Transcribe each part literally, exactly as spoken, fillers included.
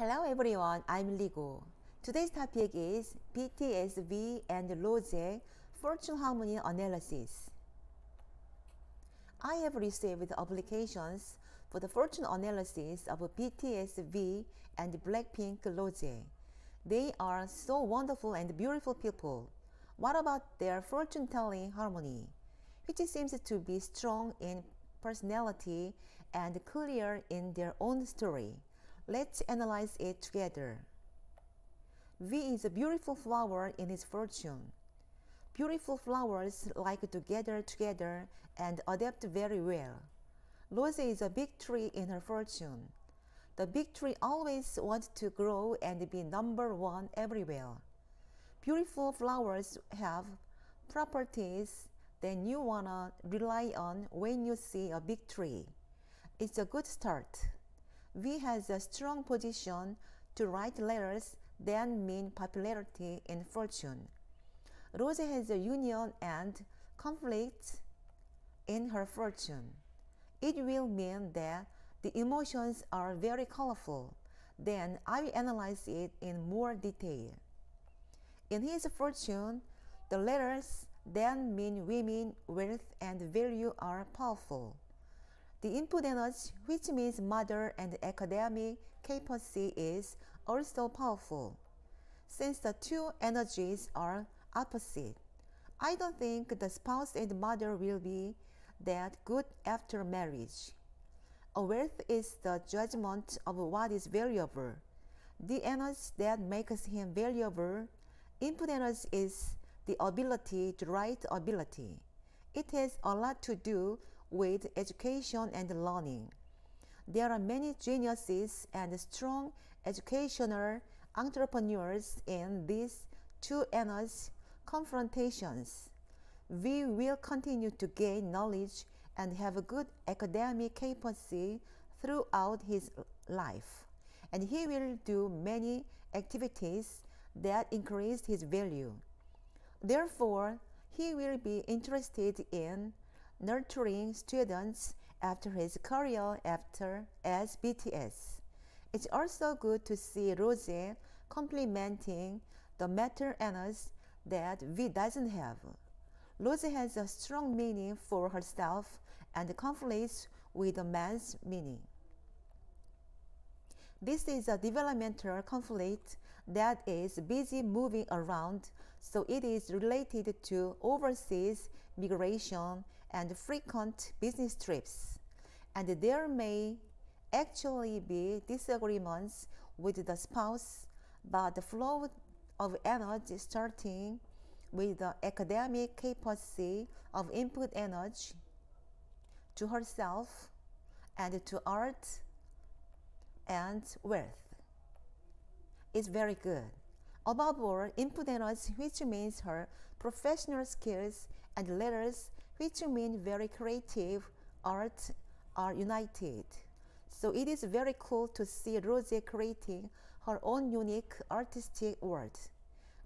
Hello everyone, I'm Ligo. Today's topic is B T S V and Rosé Fortune Harmony Analysis. I have received applications for the fortune analysis of B T S V and BLACKPINK Rosé. They are so wonderful and beautiful people. What about their fortune-telling harmony, which seems to be strong in personality and clear in their own story? Let's analyze it together. V is a beautiful flower in its fortune. Beautiful flowers like to gather together and adapt very well. Rose is a big tree in her fortune. The big tree always wants to grow and be number one everywhere. Beautiful flowers have properties that you wanna rely on when you see a big tree. It's a good start. V has a strong position to write letters that mean popularity and fortune. Rose has a union and conflict in her fortune. It will mean that the emotions are very colorful. Then I will analyze it in more detail. In his fortune, the letters that mean women, wealth, and value are powerful. The impudence, which means mother and academic capacity, is also powerful. Since the two energies are opposite, I don't think the spouse and mother will be that good after marriage. A wealth is the judgment of what is valuable. The energy that makes him valuable. Impudence is the ability to write ability. It has a lot to do with education and learning. There are many geniuses and strong educational entrepreneurs in these two energy confrontations. We will continue to gain knowledge and have a good academic capacity throughout his life, and he will do many activities that increase his value. Therefore, he will be interested in nurturing students after his career after as B T S. It's also good to see Rosé complementing the matter energy that V doesn't have. Rosé has a strong meaning for herself and conflicts with a man's meaning. This is a developmental conflict that is busy moving around, so it is related to overseas migration and frequent business trips. And there may actually be disagreements with the spouse, but the flow of energy starting with the academic capacity of input energy to herself and to art and wealth is very good. Above all, input energy, which means her professional skills, and letters, which mean very creative art, are united. So it is very cool to see Rosé creating her own unique artistic world.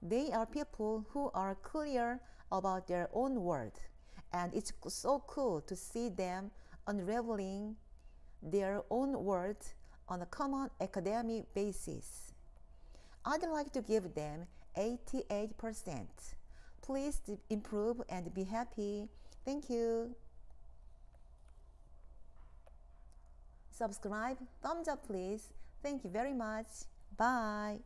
They are people who are clear about their own world, and it's so cool to see them unraveling their own world on a common academic basis. I'd like to give them eighty-eight percent. Please improve and be happy. Thank you. Subscribe, thumbs up please. Thank you very much. Bye.